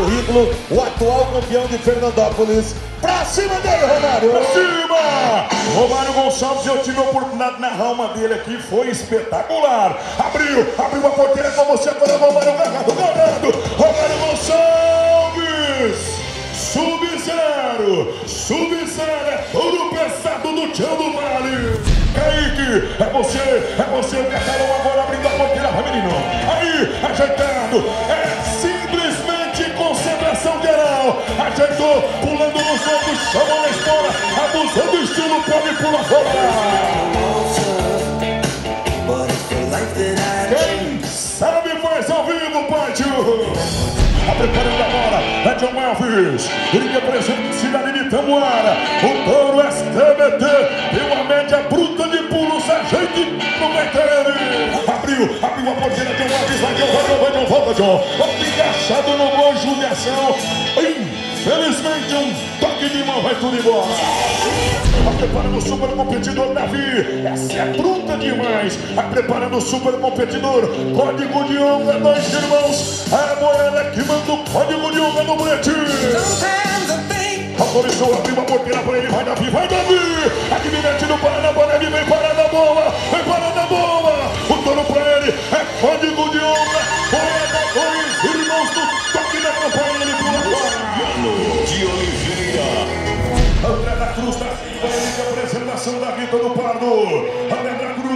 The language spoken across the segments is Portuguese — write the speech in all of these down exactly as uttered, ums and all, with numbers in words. currículo, o atual campeão de Fernandópolis. Pra cima dele, Romário! Pra cima! Romário Gonçalves, eu tive a oportunidade de narrar uma dele aqui, foi espetacular! Abriu, abriu a porteira com você para o Romário Garrado, Garrado! Romário Gonçalves! Sub-zero! Sub-zero é ouro pesado do Tião do Vale! Kaique, é você, é você, o catalão agora abrindo a porteira, Ramininho! Aí, ajeitado! É simplesmente concentração geral! Ajeitou, pulando nos outros, chamou na escola, abusando do estilo, pode pular fora! Quem sabe faz ao vivo, Pardo! Tá preparando agora, é John Elvis, ele representa Cidade de Itamuara, o Toro S T B T, tem uma média bruta de pulo, Sargento no meter ele. Abriu, abriu a porteira, John Elvis, vai, John, vai, vai, John, volta, John. O encaixado no gol, Juliação, infelizmente um toque de mão, vai tudo embora. Tá preparando o super competidor, Davi, essa é bruta demais. Tá preparando o super competidor, Código de Honra, dois irmãos, a morada que manda do Código de Honra no Brete. Autorizou, abriu a porteira pra ele, vai Davi, vai Davi! Admirante do Paraná, Paraná, vem parada boa, vem parada boa! O touro pra ele é Código de Honra, morada dois irmãos do toque da campanha, ele pula fora. De Oliveira, André da Cruz, da apresentação da Vita do Pardo.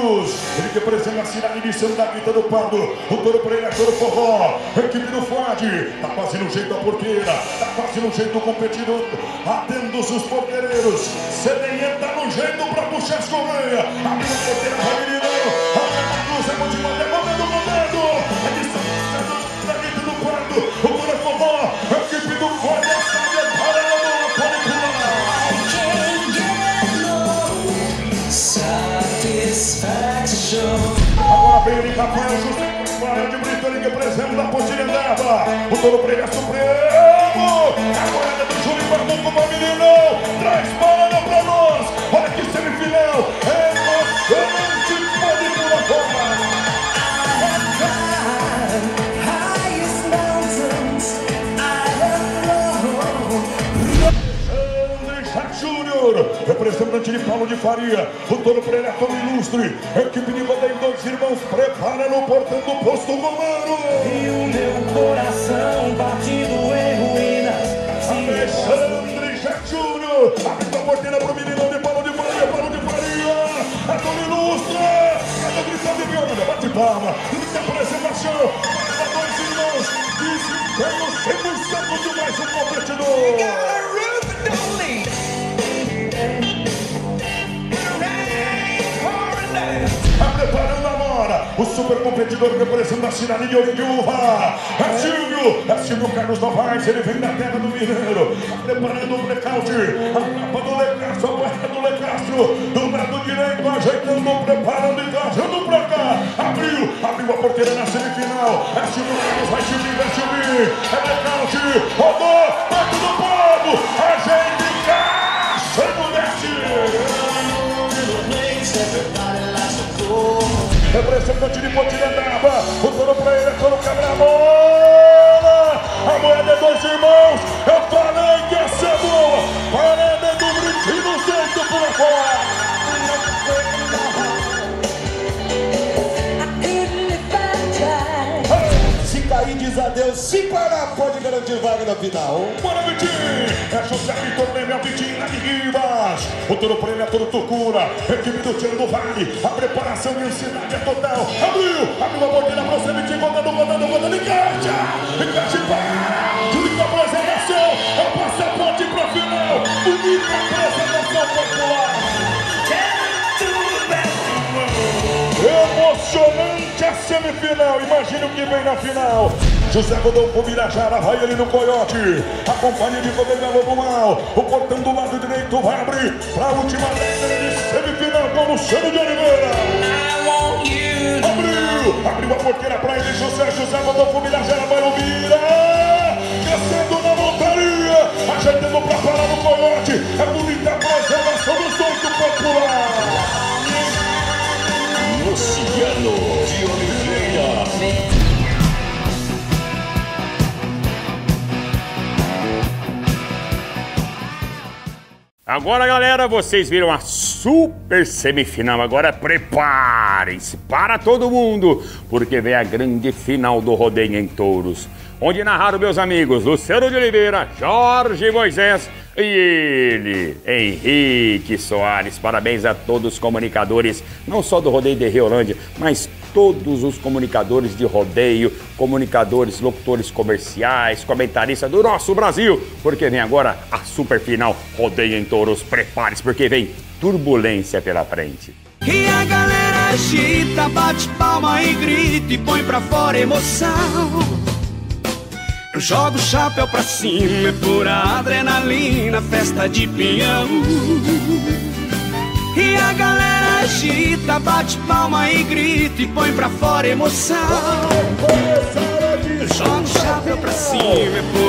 Ele que representa a cidade de Santa da Vita do Pardo. O Toro Pereira, Toro Forró. Equipe do Flade. Tá quase no jeito da porteira. Tá quase no jeito do competidor. Atendo os porteiros. C D N tá no jeito pra puxar as correias. Abre a porteira pra menino. Abre a cruz. É muito bom. É momento, momento. É de Santa da Vita do Pardo. O Toro Forró. Equipe do Flade. Agora vem o Nicapanha, José Rodolfo de Britânia, que presente da Pontilha d'Arba. O Toro Pereira Supremo. Agora é do Júlio Pardubo, meu menino. Traz banana pra nós. Olha que semifinal. Emocionante, pode pular fora. Júnior, representante de Paulo de Faria, o Toro Pereira, Toro Ilustre, equipe de Rodeio em Touros, irmãos, prepara no portão do posto romano. E o meu coração batido em ruínas. Alexandre Jack Júnior, abre a porteira pro menino de Paulo de Faria, Paulo de Faria, é Toro Ilustre, é do gritão de violão, bate palma, muita apresentação, para dois irmãos, desempenho cem por cento de mais um competidor. Preparando agora o super competidor representando a cidade de Ouro Preto. É Silvio, é Silvio Carlos Novaes, ele vem da terra do Mineiro. Preparando o blackout, a capa do Lecastro, a guarda do Lecastro, do lado direito, ajeitando, preparando e trazendo pra cá. Abriu, abriu a porteira na semifinal. É Silvio Carlos, vai subir, vai subir. É blackout, rodou, bate no povo, a gente encaixa no décimo. Representante de Pontilha d'Arba, o Toro Pereira coloca na bola. A moeda é dois irmãos. Eu falei que essa é boa. Parada do Vintim no centro por fora. Se cair, diz adeus. Se parar, pode garantir vaga na final. Bora, Vintim! É José Rodolfo, é o Vintim na Rivas. O Toro Pereira, Toro Tucura, equipe do Tiro do Vale, a preparação e ansiedade é total. Abriu, abriu a porteira para o Samitim, rodando, rodando, rodando, encaixa, encaixa e para! Única apresentação, é o passaporte para a final, única apresentação popular. Emocionante a semifinal, imagina o que vem na final. José Rodolfo Mirajara, vai ele no coiote. A companhia de governador do mal. O portão do lado direito abre para a última letra de semifinal com Luciano de Oliveira. Abriu, abriu a porteira para ele, José, José Rodolfo Mirajara, vai o Mira. Descendo na montaria, ajeitando para parar no coiote. É bonita a preservação do sonho popular. Luciano de Oliveira. Agora, galera, vocês viram a super semifinal. Agora preparem-se para todo mundo, porque vem a grande final do Rodeio em Touros, onde narraram meus amigos Luciano de Oliveira, Jorge Moisés e ele, Henrique Soares. Parabéns a todos os comunicadores, não só do Rodeio de Riolândia, mas todos os comunicadores de rodeio, comunicadores, locutores comerciais, comentaristas do nosso Brasil, porque vem agora a super final Rodeio em Touros. Prepare-se, porque vem turbulência pela frente. E a galera agita, bate palma e grita e põe pra fora emoção. Eu jogo o chapéu pra cima, é pura adrenalina, festa de peão. E a galera agita, bate palma e grita e põe pra fora emoção. Eu jogo o chapéu pra cima, é pura